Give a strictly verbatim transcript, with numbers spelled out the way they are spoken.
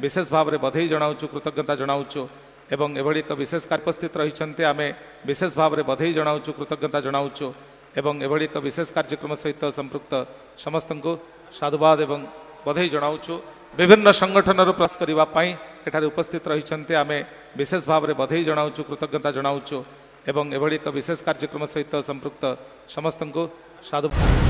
विशेष भाव में बधई जनाऊँ कृतज्ञता जनाऊँ एवं एभली एक विशेष कार्य स्थित रही आम विशेष भाव में बधई जनाऊँ कृतज्ञता जनाऊँ एवं एभली एक विशेष कार्यक्रम सहित संपृक्त समस्त को साधुवाद एवं बधई जनाऊँ। विभिन्न संगठन प्रयास करने एठार उपस्थित रही आम विशेष भाव में बधई जनाऊँ कृतज्ञता जनाऊँ एवं एभली एक विशेष कार्यक्रम सहित संपृक्त समस्त को साधु